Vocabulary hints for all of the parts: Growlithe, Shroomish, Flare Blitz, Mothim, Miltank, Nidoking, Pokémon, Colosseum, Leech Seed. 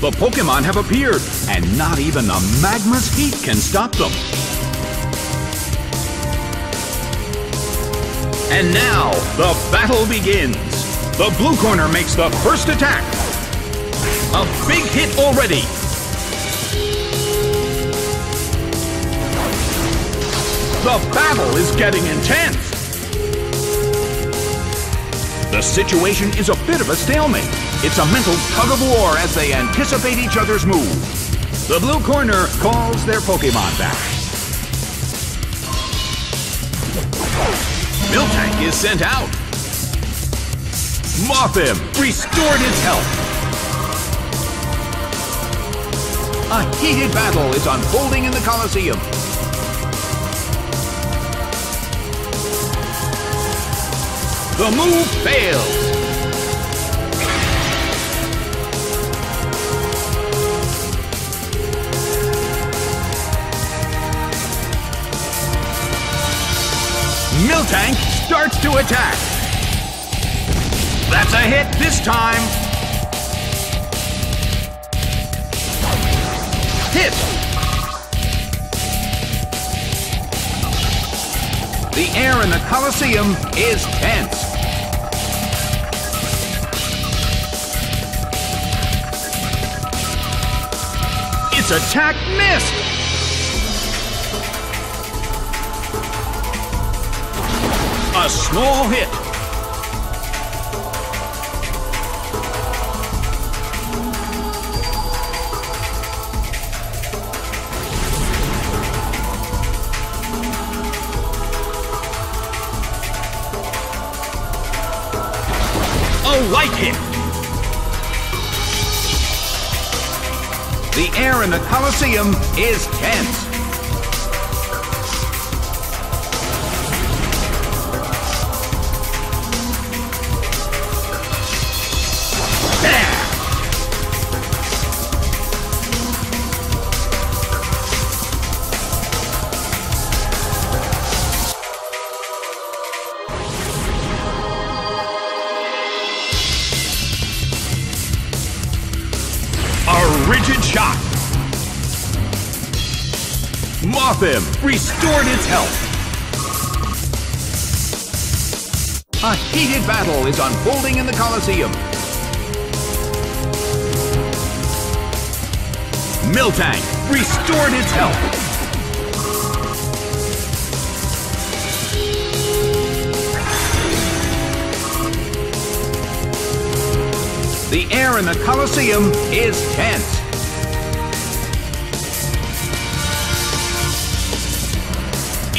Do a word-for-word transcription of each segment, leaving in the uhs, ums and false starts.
The Pokémon have appeared, and not even the magma's heat can stop them. And now, the battle begins. The blue corner makes the first attack. A big hit already. The battle is getting intense. The situation is a bit of a stalemate. It's a mental tug-of-war as they anticipate each other's moves. The blue corner calls their Pokémon back. Miltank is sent out. Mothim restored its health. A heated battle is unfolding in the Colosseum. The move fails. Miltank starts to attack. That's a hit this time. Hit. The air in the Colosseum is tense. Attack missed! A small hit. A light hit. The air in the Colosseum is tense. Rigid shot. Mothim restored its health. A heated battle is unfolding in the Colosseum. Miltank restored its health. The air in the Colosseum is tense.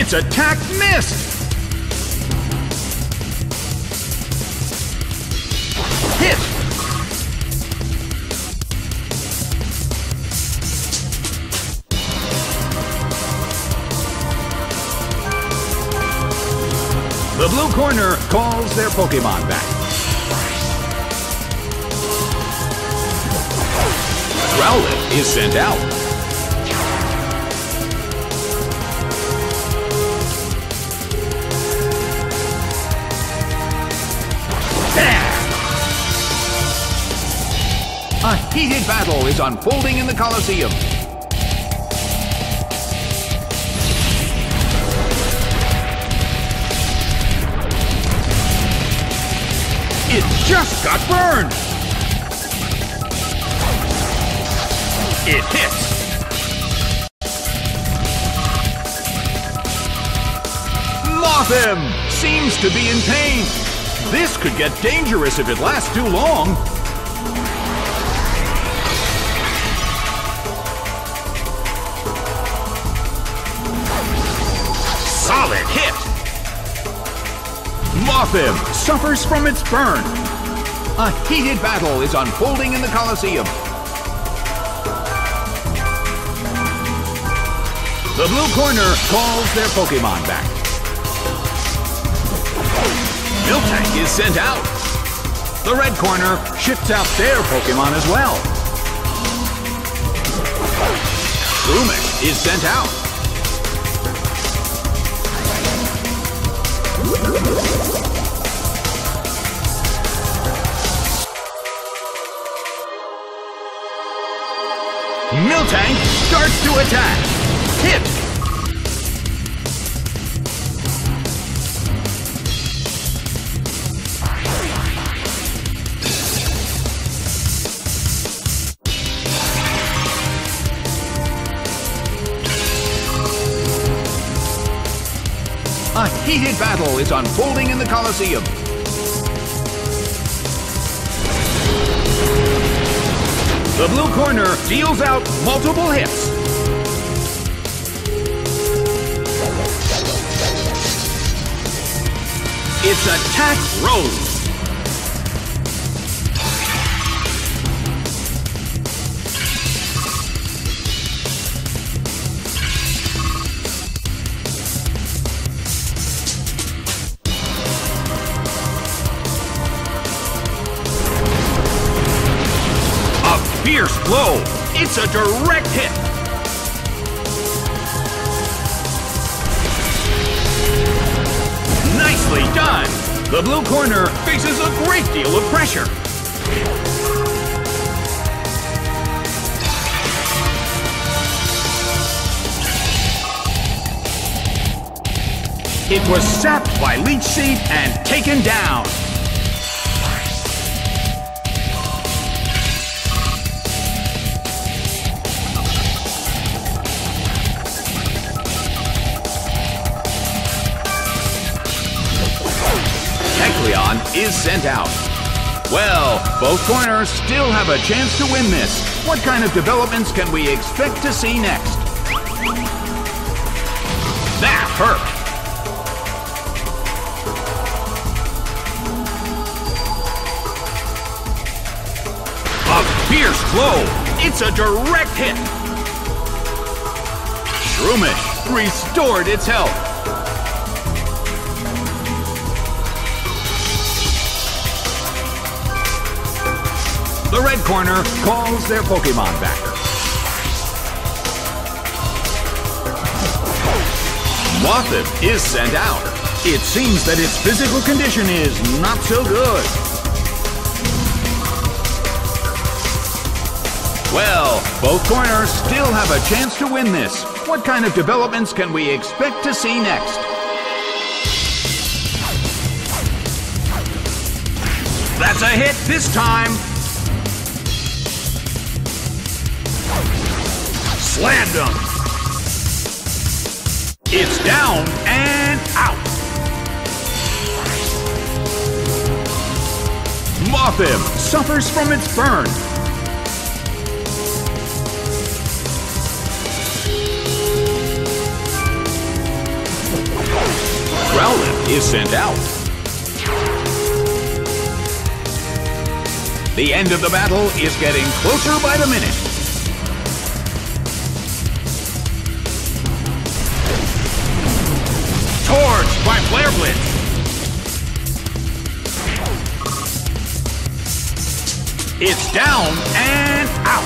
Its attack missed! Hit! The blue corner calls their Pokémon back. Growlithe is sent out. A heated battle is unfolding in the Colosseum. It just got burned! It hits! Mothim seems to be in pain. This could get dangerous if it lasts too long. Solid hit! Mothim suffers from its burn. A heated battle is unfolding in the Colosseum. The blue corner calls their Pokémon back. Miltank is sent out. The red corner shifts out their Pokémon as well. Shroomish is sent out. Miltank starts to attack. Hit! A heated battle is unfolding in the Colosseum. The blue corner deals out multiple hits. Its attack rolls. Fierce blow. It's a direct hit. Nicely done. The blue corner faces a great deal of pressure. It was sapped by Leech Seed and taken down. Is sent out. Well, both corners still have a chance to win this. What kind of developments can we expect to see next? That hurt! A fierce blow! It's a direct hit! Shroomish restored its health. The red corner calls their Pokémon back. Mothim is sent out. It seems that its physical condition is not so good. Well, both corners still have a chance to win this. What kind of developments can we expect to see next? That's a hit this time! Slam dunk. It's down and out. Mothim suffers from its burn. Growlithe is sent out. The end of the battle is getting closer by the minute. By Flare Blitz. It's down and out.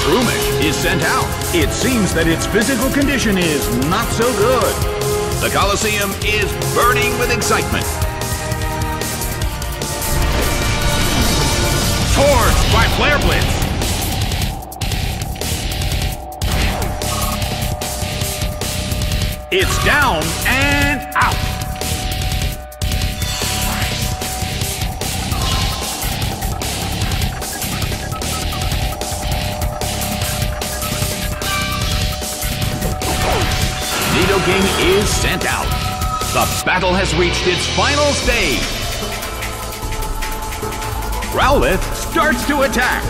Shroomish is sent out. It seems that its physical condition is not so good. The Colosseum is burning with excitement. Torched by Flare Blitz. It's down and out. Nidoking is sent out. The battle has reached its final stage. Growlithe starts to attack.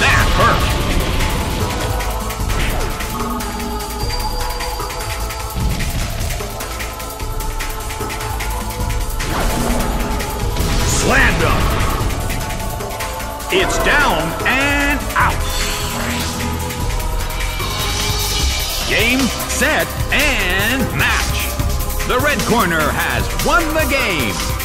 That hurt. Slam dunk. It's down and out. Game, set, and match. The red corner has won the game.